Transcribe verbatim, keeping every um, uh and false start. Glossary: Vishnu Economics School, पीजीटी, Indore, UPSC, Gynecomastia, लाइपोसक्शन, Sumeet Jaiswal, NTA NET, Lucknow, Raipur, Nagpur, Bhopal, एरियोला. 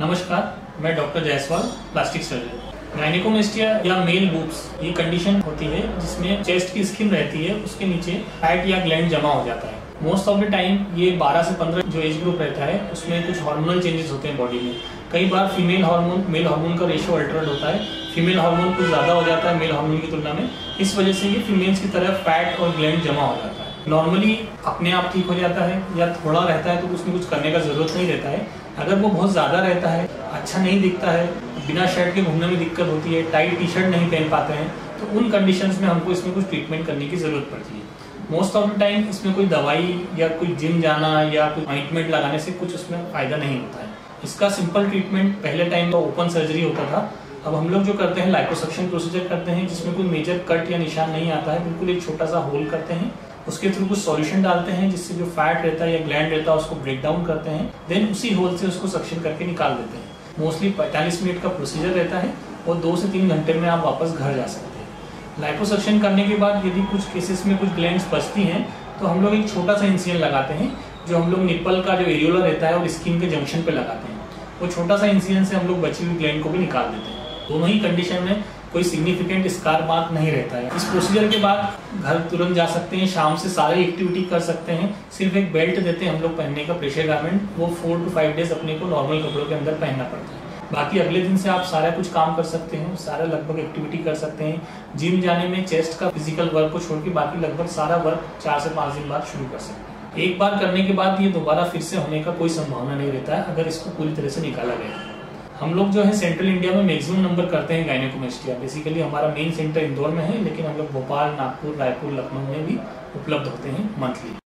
नमस्कार, मैं doctor Jaiswal, plastic surgeon. Gynaecomastia या मेल बूब्स ये कंडीशन होती है जिसमें चेस्ट की स्किन रहती है, उसके नीचे फैट या ग्लैंड जमा हो जाता है। मोस्ट ऑफ द टाइम ये बारह से पंद्रह जो एज ग्रुप रहता है उसमें कुछ हार्मोनल चेंजेस होते हैं बॉडी में। कई बार फीमेल हार्मोन मेल हार्मोन का रेशियो अल्टर्ड होता है, फीमेल हार्मोन कुछ ज़्यादा हो जाता है मेल हार्मोन की तुलना में। इस वजह से ये फीमेल्स की तरह फैट और ग्लैंड जमा हो जाता है। नॉर्मली अपने आप ठीक हो जाता है, या थोड़ा रहता है तो कुछ कुछ करने का ज़रूरत नहीं रहता है। अगर वो बहुत ज़्यादा रहता है, अच्छा नहीं दिखता है, बिना शर्ट के घूमने में दिक्कत होती है, टाइट टी शर्ट नहीं पहन पाते हैं, तो उन कंडीशंस में हमको इसमें कुछ ट्रीटमेंट करने की ज़रूरत पड़ती है। मोस्ट ऑफ द टाइम इसमें कोई दवाई या कोई जिम जाना या कोई ऑइंटमेंट लगाने से कुछ उसमें फ़ायदा नहीं होता है। इसका सिंपल ट्रीटमेंट पहले टाइम का ओपन सर्जरी होता था। अब हम लोग जो करते हैं लाइपोसक्शन प्रोसीजर करते हैं, जिसमें कोई मेजर कट या निशान नहीं आता है, बिल्कुल एक छोटा सा होल करते हैं, उसके थ्रू कुछ सॉल्यूशन डालते हैं जिससे जो फैट रहता है या ग्लैंड रहता है उसको ब्रेक डाउन करते हैं, देन उसी होल से उसको सक्शन करके निकाल देते हैं। मोस्टली पैंतालीस मिनट का प्रोसीजर रहता है और दो से तीन घंटे में आप वापस घर जा सकते हैं। लाइपोसक्शन करने के बाद यदि कुछ केसेस में कुछ ग्लैंड्स बचती हैं तो हम लोग एक छोटा सा इंसिजन लगाते हैं, जो हम लोग निप्पल का जो एरियोला रहता है और स्किन के जंक्शन पर लगाते हैं। वो छोटा सा इंसिजन से हम लोग बची हुई ग्लैंड को भी निकाल देते हैं। दोनों ही कंडीशन में कोई सिग्निफिकेंट स्कार मार्क नहीं रहता है। इस प्रोसीजर के बाद घर तुरंत जा सकते हैं, शाम से सारे एक्टिविटी कर सकते हैं। सिर्फ एक बेल्ट देते हैं हम लोग पहनने का, प्रेशर गारमेंट, वो फोर टू फाइव डेज अपने को नॉर्मल कपड़ों के अंदर पहनना पड़ता है। बाकी अगले दिन से आप सारा कुछ काम कर सकते हैं, सारा लगभग एक्टिविटी कर सकते हैं। जिम जाने में चेस्ट का फिजिकल वर्क को छोड़ के बाकी लगभग सारा वर्क चार से पाँच दिन बाद शुरू कर सकते हैं। एक बार करने के बाद ये दोबारा फिर से होने का कोई संभावना नहीं रहता है, अगर इसको पूरी तरह से निकाला गया है। हम लोग जो है सेंट्रल इंडिया में मैक्सिमम नंबर करते हैं गाइनेकोमेस्टिया। बेसिकली हमारा मेन सेंटर इंदौर में है, लेकिन हम लोग भोपाल, नागपुर, रायपुर, लखनऊ में भी उपलब्ध होते हैं मंथली।